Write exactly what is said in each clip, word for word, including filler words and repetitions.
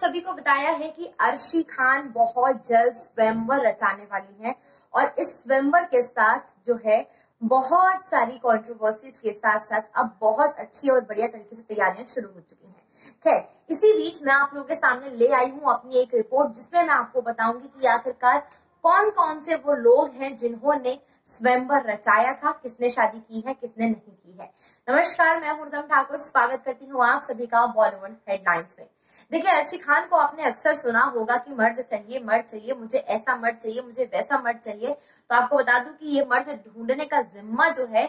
सभी को बताया है कि अर्शी खान बहुत जल्द स्वयंवर रचाने वाली हैं और इस स्वयंवर के साथ जो है बहुत सारी कंट्रोवर्सीज के साथ साथ अब बहुत अच्छी और बढ़िया तरीके से तैयारियां शुरू हो चुकी हैं। खैर, इसी बीच मैं आप लोगों के सामने ले आई हूँ अपनी एक रिपोर्ट जिसमें मैं आपको बताऊंगी कि आखिरकार कौन कौन से वो लोग हैं जिन्होंने स्वयंवर रचाया था, किसने शादी की है, किसने नहीं की है। नमस्कार, मैं खुर्दम ठाकुर स्वागत करती हूँ आप सभी का बॉलीवुड हेडलाइंस में। देखिए, अर्शी खान को आपने अक्सर सुना होगा कि मर्द चाहिए मर्द चाहिए मुझे ऐसा मर्द चाहिए मुझे वैसा मर्द चाहिए। तो आपको बता दूं कि ये मर्द ढूंढने का जिम्मा जो है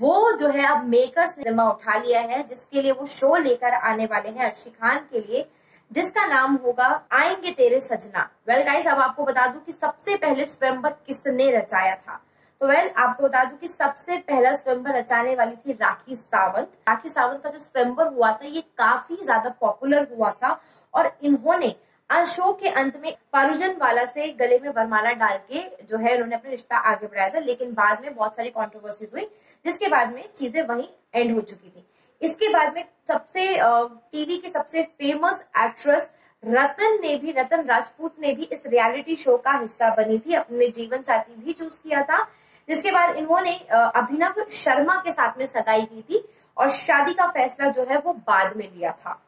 वो जो है अब मेकर्स ने जिम्मा उठा लिया है, जिसके लिए वो शो लेकर आने वाले हैं अर्शी खान के लिए, जिसका नाम होगा आएंगे तेरे सजना। वेल गाइस, अब आपको बता दूं कि सबसे पहले स्वयंवर किसने रचाया था। तो वेल आपको बता दूं कि सबसे पहला स्वयंवर रचाने वाली थी राखी सावंत। राखी सावंत का जो स्वयंवर हुआ था ये काफी ज्यादा पॉपुलर हुआ था और इन्होंने शो के अंत में पारुजन वाला से गले में वरमाला डाल के जो है उन्होंने अपना रिश्ता आगे बढ़ाया था, लेकिन बाद में बहुत सारी कॉन्ट्रोवर्सीज हुई जिसके बाद में चीजें वहीं एंड हो चुकी थी। इसके बाद में सबसे टीवी की सबसे फेमस एक्ट्रेस रतन ने भी रतन राजपूत ने भी इस रियलिटी शो का हिस्सा बनी थी, अपने जीवन साथी भी चूज किया था। जिसके बाद इन्होंने अभिनव शर्मा के साथ में सगाई की थी और शादी का फैसला जो है वो बाद में लिया था।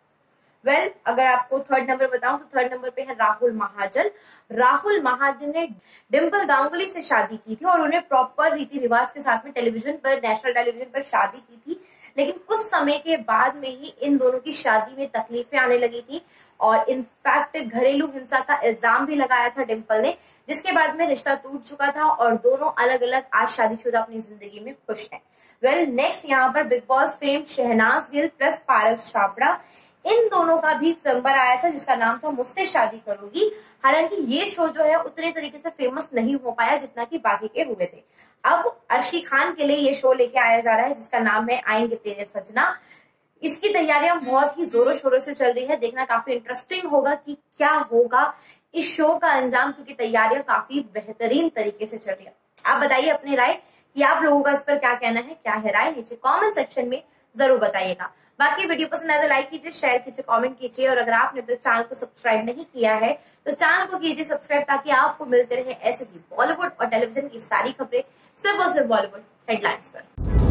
वेल well, अगर आपको थर्ड नंबर बताऊं तो थर्ड नंबर पे है राहुल महाजन। राहुल महाजन ने डिम्पल गांगुली से शादी की थी और उन्हें प्रॉपर रीति रिवाज के साथ में टेलीविजन पर नेशनल टेलीविजन पर शादी की थी, लेकिन कुछ समय के बाद में ही इन दोनों की शादी में तकलीफें आने लगी थी और इनफैक्ट घरेलू हिंसा का इल्जाम भी लगाया था डिम्पल ने, जिसके बाद में रिश्ता टूट चुका था और दोनों अलग अलग आज शादीशुदा अपनी जिंदगी में खुश हैं। वेल नेक्स्ट यहाँ पर Bigg Boss fame Shehnaaz Gill plus Paras Chhabra, इन दोनों का भी स्वयंवर आया था जिसका नाम था मुझसे शादी करोगी। हालांकि ये शो जो है उतने तरीके से फेमस नहीं हो पाया जितना कि बाकी के हुए थे। अब अर्शी खान के लिए ये शो लेके आया जा रहा है जिसका नाम है आएंगे तेरे सजना। इसकी तैयारियां बहुत ही जोरों शोरों से चल रही है, देखना काफी इंटरेस्टिंग होगा कि क्या होगा इस शो का अंजाम, क्योंकि तैयारियां काफी बेहतरीन तरीके से चल रही है। आप बताइए अपनी राय कि आप लोगों का इस पर क्या कहना है, क्या है राय, नीचे कॉमेंट सेक्शन में जरूर बताइएगा। बाकी वीडियो पसंद आए तो लाइक कीजिए, शेयर कीजिए, कमेंट कीजिए और अगर आपने तो चैनल को सब्सक्राइब नहीं किया है तो चैनल को कीजिए सब्सक्राइब, ताकि आपको मिलते रहे ऐसे ही बॉलीवुड और टेलीविजन की सारी खबरें सिर्फ और सिर्फ बॉलीवुड हेडलाइंस पर।